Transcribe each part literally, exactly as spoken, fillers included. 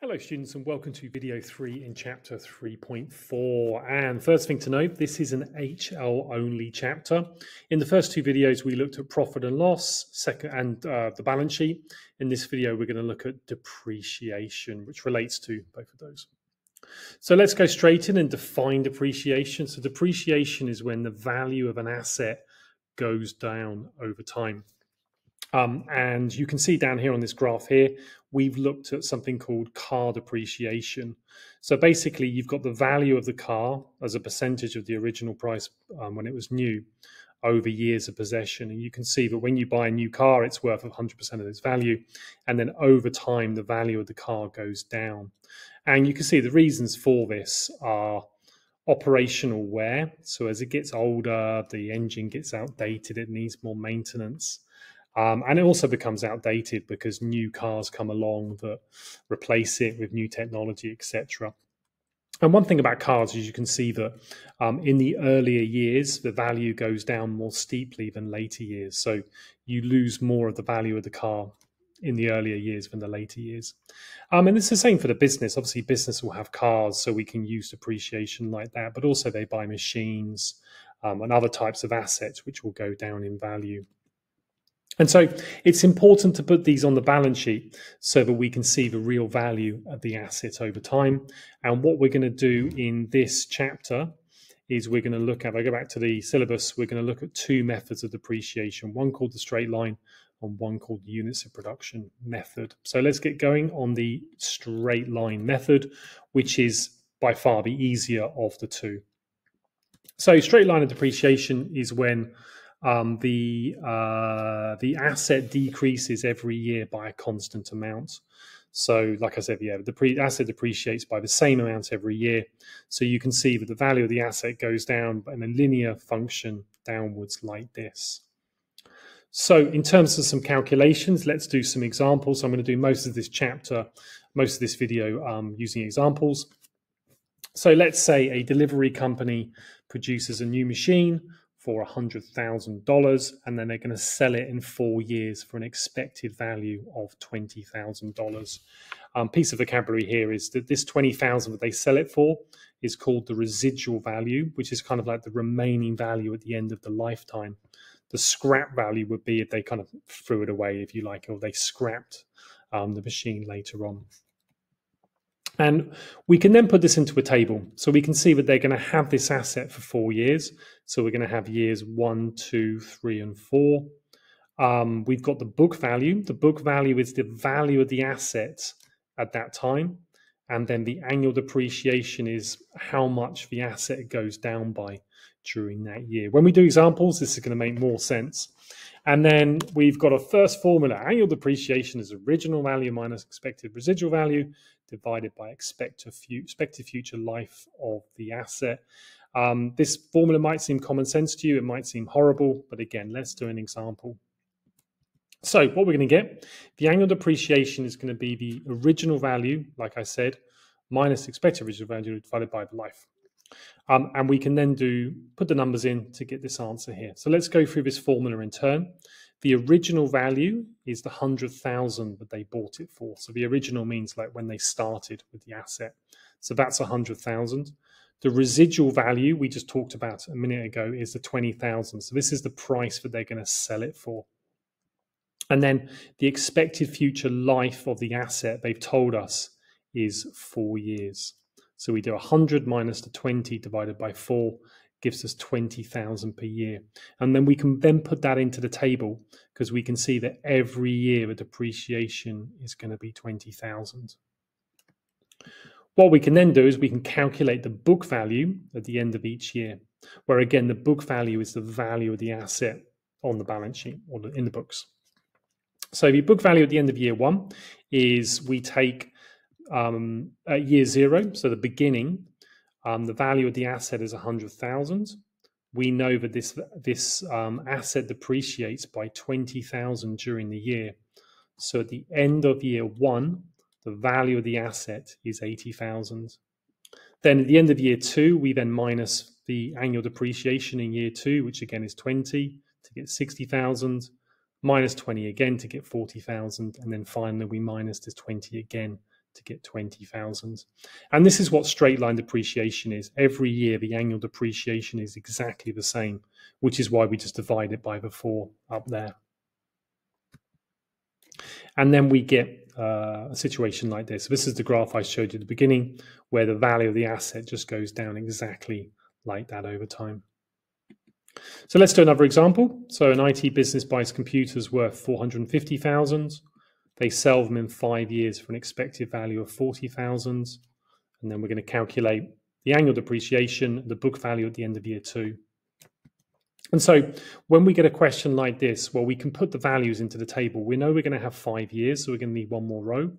Hello students and welcome to video three in chapter three point four. And first thing to note, this is an H L only chapter. In the first two videos we looked at profit and loss second, and uh, the balance sheet. In this video we're going to look at depreciation, which relates to both of those. So let's go straight in and define depreciation. So depreciation is when the value of an asset goes down over time. Um, and you can see down here on this graph here, we've looked at something called car depreciation. So basically, you've got the value of the car as a percentage of the original price um, when it was new over years of possession. And you can see that when you buy a new car, it's worth one hundred percent of its value. And then over time, the value of the car goes down. And you can see the reasons for this are operational wear. So as it gets older, the engine gets outdated, it needs more maintenance. Um, and it also becomes outdated because new cars come along that replace it with new technology, et cetera. And one thing about cars is you can see that um, in the earlier years, the value goes down more steeply than later years. So you lose more of the value of the car in the earlier years than the later years. Um, and it's the same for the business. Obviously, business will have cars, so we can use depreciation like that. But also they buy machines um, and other types of assets which will go down in value. And so it's important to put these on the balance sheet so that we can see the real value of the asset over time. And what we're going to do in this chapter is we're going to look at, if I go back to the syllabus, we're going to look at two methods of depreciation, one called the straight line and one called the units of production method. So let's get going on the straight line method, which is by far the easier of the two. So straight line of depreciation is when Um, the uh, the asset decreases every year by a constant amount. So, like I said, yeah, the pre asset depreciates by the same amount every year. So you can see that the value of the asset goes down in a linear function downwards like this. So, in terms of some calculations, let's do some examples. So I'm going to do most of this chapter, most of this video um, using examples. So let's say a delivery company produces a new machine for one hundred thousand dollars, and then they're going to sell it in four years for an expected value of twenty thousand dollars. Um, piece of vocabulary here is that this twenty thousand dollars that they sell it for is called the residual value, which is kind of like the remaining value at the end of the lifetime. The scrap value would be if they kind of threw it away, if you like, or they scrapped um, the machine later on. And we can then put this into a table. So we can see that they're going to have this asset for four years. So we're going to have years one, two, three, and four. Um, we've got the book value. The book value is the value of the asset at that time. And then the annual depreciation is how much the asset goes down by during that year. When we do examples, this is going to make more sense. And then we've got a first formula. Annual depreciation is original value minus expected residual value divided by expected future life of the asset. Um, this formula might seem common sense to you. It might seem horrible. But again, let's do an example. So what we're going to get, the annual depreciation is going to be the original value, like I said, minus expected residual value divided by the life. Um, and we can then do put the numbers in to get this answer here. So let's go through this formula in turn. The original value is the one hundred thousand that they bought it for. So the original means like when they started with the asset. So that's one hundred thousand. The residual value we just talked about a minute ago is the twenty thousand. So this is the price that they're going to sell it for. And then the expected future life of the asset they've told us is four years. So we do one hundred minus the twenty divided by four gives us twenty thousand per year. And then we can then put that into the table because we can see that every year the depreciation is going to be twenty thousand. What we can then do is we can calculate the book value at the end of each year, where again, the book value is the value of the asset on the balance sheet or in the books. So the book value at the end of year one is we take Um, at year zero, so the beginning, um, the value of the asset is one hundred thousand. We know that this, this um, asset depreciates by twenty thousand during the year. So at the end of year one, the value of the asset is eighty thousand. Then at the end of year two, we then minus the annual depreciation in year two, which again is twenty, to get sixty thousand. minus twenty again to get forty thousand. And then finally, we minus to twenty again to get twenty thousand. And this is what straight line depreciation is. Every year, the annual depreciation is exactly the same, which is why we just divide it by the four up there. And then we get uh, a situation like this. So this is the graph I showed you at the beginning, where the value of the asset just goes down exactly like that over time. So let's do another example. So an I T business buys computers worth four hundred fifty thousand. They sell them in five years for an expected value of forty thousand. And then we're going to calculate the annual depreciation, the book value at the end of year two. And so when we get a question like this, well, we can put the values into the table. We know we're going to have five years, so we're going to need one more row.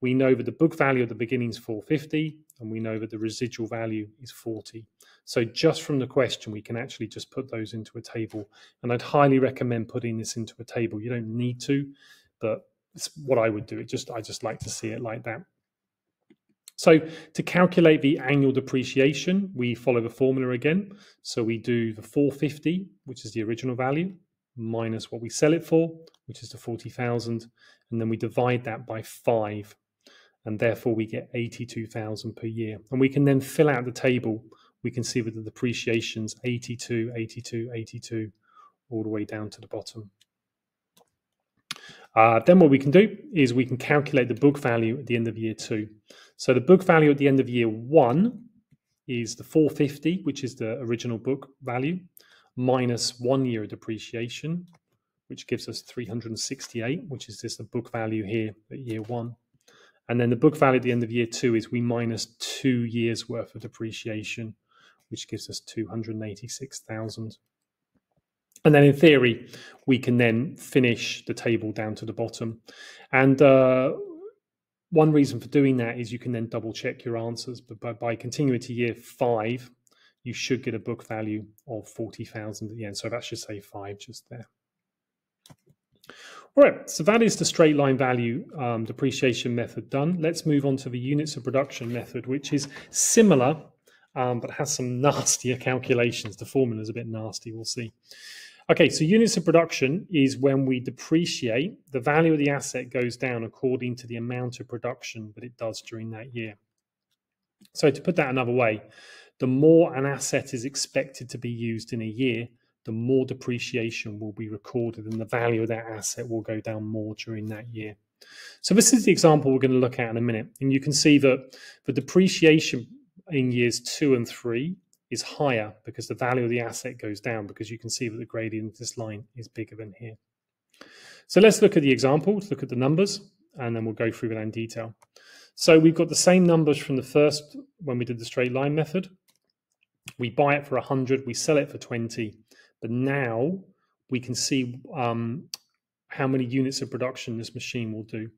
We know that the book value at the beginning is four hundred fifty, and we know that the residual value is forty. So just from the question, we can actually just put those into a table. And I'd highly recommend putting this into a table. You don't need to, but it's what I would do. It just I just like to see it like that. So to calculate the annual depreciation, we follow the formula again. So we do the four hundred fifty, which is the original value, minus what we sell it for, which is the forty thousand, and then we divide that by five. And therefore we get eighty-two thousand per year. And we can then fill out the table. We can see that the depreciation's eighty-two, eighty-two, eighty-two, all the way down to the bottom. Uh, then what we can do is we can calculate the book value at the end of year two. So the book value at the end of year one is the four hundred fifty, which is the original book value, minus one year of depreciation, which gives us three hundred sixty-eight, which is just the book value here at year one. And then the book value at the end of year two is we minus two years worth of depreciation, which gives us two hundred eighty-six thousand. And then in theory, we can then finish the table down to the bottom. And uh, one reason for doing that is you can then double check your answers. But by, by continuing to year five, you should get a book value of forty thousand at the end. So that should say five just there. All right, so that is the straight line value um, depreciation method done. Let's move on to the units of production method, which is similar, um, but has some nastier calculations. The formula is a bit nasty, we'll see. Okay, so units of production is when we depreciate, the value of the asset goes down according to the amount of production that it does during that year. So to put that another way, the more an asset is expected to be used in a year, the more depreciation will be recorded and the value of that asset will go down more during that year. So this is the example we're going to look at in a minute. And you can see that the depreciation in years two and three is higher because the value of the asset goes down, because you can see that the gradient of this line is bigger than here. So let's look at the example, let's look at the numbers, and then we'll go through that in detail. So we've got the same numbers from the first when we did the straight line method. We buy it for one hundred, we sell it for twenty. But now we can see um, how many units of production this machine will do.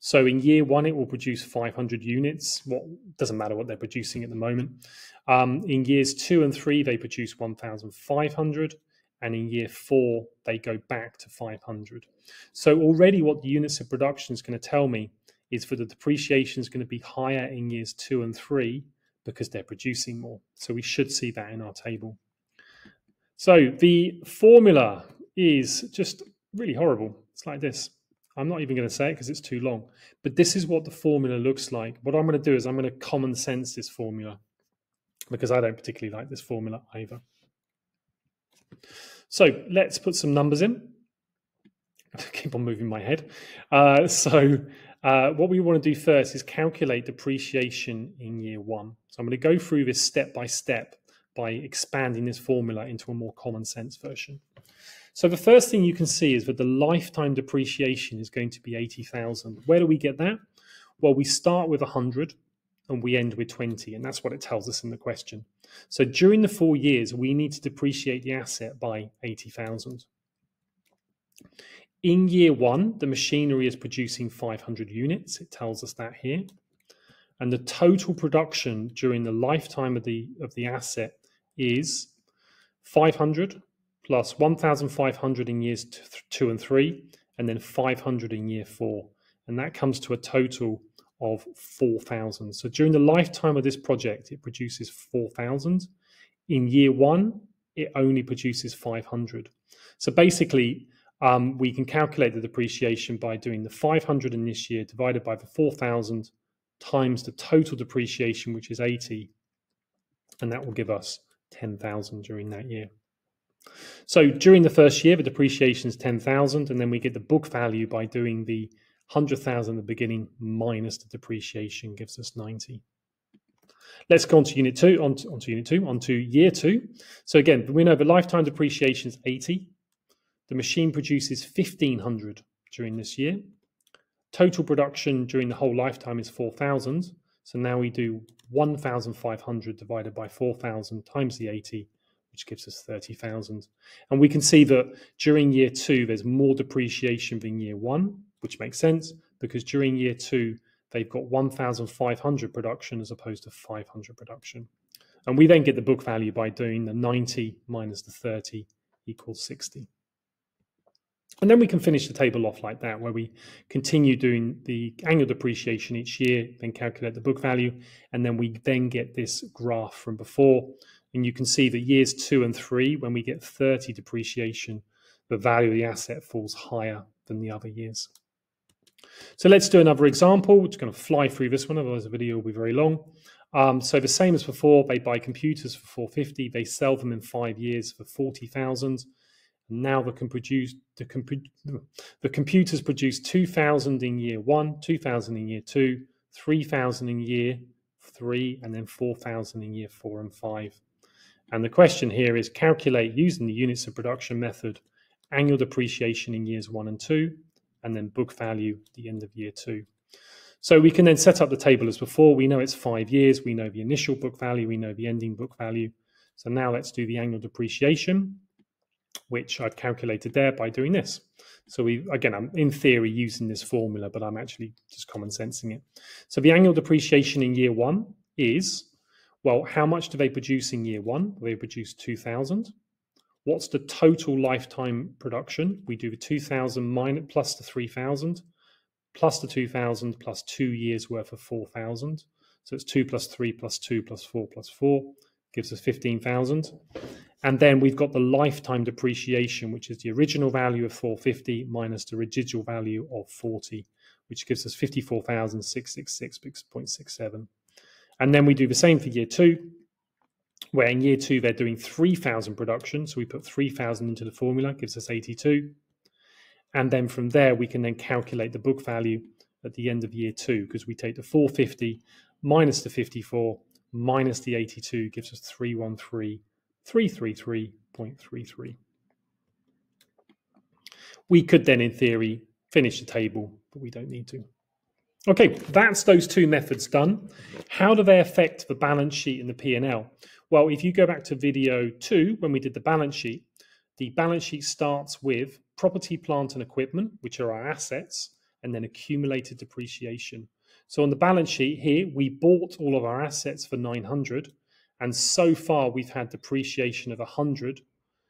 So in year one, it will produce five hundred units. Well, doesn't matter what they're producing at the moment. Um, in years two and three, they produce one thousand five hundred. And in year four, they go back to five hundred. So already what the units of production is going to tell me is for the depreciation is going to be higher in years two and three because they're producing more. So we should see that in our table. So the formula is just really horrible. It's like this. I'm not even going to say it because it's too long. But this is what the formula looks like. What I'm going to do is I'm going to common sense this formula because I don't particularly like this formula either. So let's put some numbers in. I keep on moving my head. Uh, so uh, what we want to do first is calculate depreciation in year one. So I'm going to go through this step by step, by expanding this formula into a more common sense version. So the first thing you can see is that the lifetime depreciation is going to be eighty thousand. Where do we get that? Well, we start with one hundred and we end with twenty, and that's what it tells us in the question. So during the four years, we need to depreciate the asset by eighty thousand. In year one, the machinery is producing five hundred units. It tells us that here. And the total production during the lifetime of the, of the asset is five hundred plus one thousand five hundred in years two and three, and then five hundred in year four. And that comes to a total of four thousand. So during the lifetime of this project, it produces four thousand. In year one, it only produces five hundred. So basically, Um, we can calculate the depreciation by doing the five hundred in this year divided by the four thousand times the total depreciation, which is eighty, and that will give us ten thousand during that year. So during the first year, the depreciation is ten thousand, and then we get the book value by doing the one hundred thousand at the beginning minus the depreciation, gives us ninety. Let's go on to unit two, on to, on to unit two, on to year two. So again, we know the lifetime depreciation is eighty. The machine produces fifteen hundred during this year. Total production during the whole lifetime is four thousand. So now we do one thousand five hundred divided by four thousand times the eighty, which gives us thirty thousand. And we can see that during year two, there's more depreciation than year one, which makes sense because during year two, they've got one thousand five hundred production as opposed to five hundred production. And we then get the book value by doing the ninety minus the thirty equals sixty. And then we can finish the table off like that, where we continue doing the annual depreciation each year, then calculate the book value, and then we then get this graph from before. And you can see that years two and three, when we get thirty depreciation, the value of the asset falls higher than the other years. So let's do another example. We're just going to fly through this one, otherwise the video will be very long. Um, so the same as before, they buy computers for four hundred fifty dollars, they sell them in five years for forty thousand dollars. Now they can produce, the, compu the computers produce two thousand in year one, two thousand in year two, three thousand in year three, and then four thousand in year four and five. And the question here is calculate using the units of production method, annual depreciation in years one and two, and then book value at the end of year two. So we can then set up the table as before. We know it's five years. We know the initial book value. We know the ending book value. So now let's do the annual depreciation, which I've calculated there by doing this. So we, again, I'm in theory using this formula, but I'm actually just common sensing it. So the annual depreciation in year one is, well, how much do they produce in year one? They produce two thousand. What's the total lifetime production? We do the two thousand minus plus the three thousand plus the two thousand plus two years worth of four thousand. So it's two plus three plus two plus four plus four gives us fifteen thousand. And then we've got the lifetime depreciation, which is the original value of four hundred fifty minus the residual value of forty, which gives us fifty-four thousand six hundred sixty-six point six seven. And then we do the same for year two, where in year two, they're doing three thousand production. So we put three thousand into the formula, gives us eighty-two. And then from there, we can then calculate the book value at the end of year two, because we take the four hundred fifty minus the fifty-four minus the eighty-two gives us three hundred thirteen thousand three hundred thirty-three point three three. We could then, in theory, finish the table, but we don't need to. Okay, that's those two methods done. How do they affect the balance sheet and the P and L? Well, if you go back to video two, when we did the balance sheet, the balance sheet starts with property, plant, and equipment, which are our assets, and then accumulated depreciation. So on the balance sheet here, we bought all of our assets for nine hundred, and so far we've had depreciation of one hundred.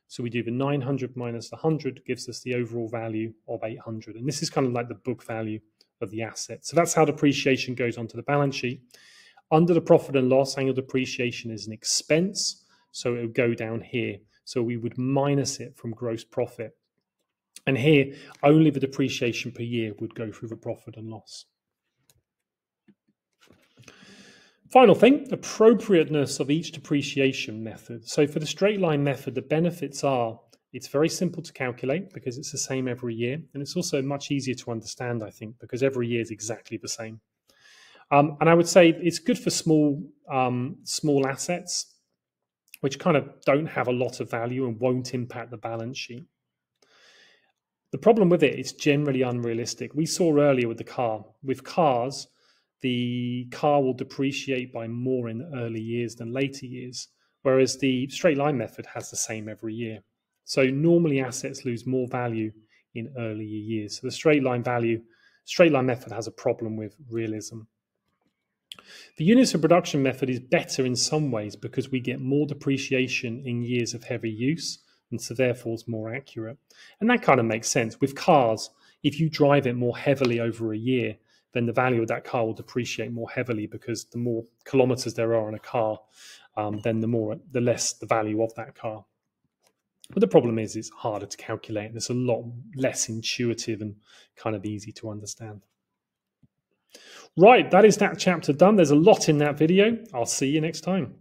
So we do the nine hundred minus one hundred gives us the overall value of eight hundred. And this is kind of like the book value of the asset. So that's how depreciation goes onto the balance sheet. Under the profit and loss, annual depreciation is an expense, so it would go down here. So we would minus it from gross profit. And here, only the depreciation per year would go through the profit and loss. Final thing, appropriateness of each depreciation method. So for the straight line method, the benefits are it's very simple to calculate because it's the same every year. And it's also much easier to understand, I think, because every year is exactly the same. Um, and I would say it's good for small, um, small assets, which kind of don't have a lot of value and won't impact the balance sheet. The problem with it, it's generally unrealistic. We saw earlier with the car. With cars, the car will depreciate by more in early years than later years, whereas the straight line method has the same every year. So normally assets lose more value in earlier years. So the straight line value, straight line method has a problem with realism. The units of production method is better in some ways because we get more depreciation in years of heavy use, and so therefore it's more accurate. And that kind of makes sense. With cars, if you drive it more heavily over a year, then the value of that car will depreciate more heavily because the more kilometers there are in a car, um, then the more, the less the value of that car. But the problem is it's harder to calculate and it's a lot less intuitive and kind of easy to understand. Right, that is that chapter done. There's a lot in that video. I'll see you next time.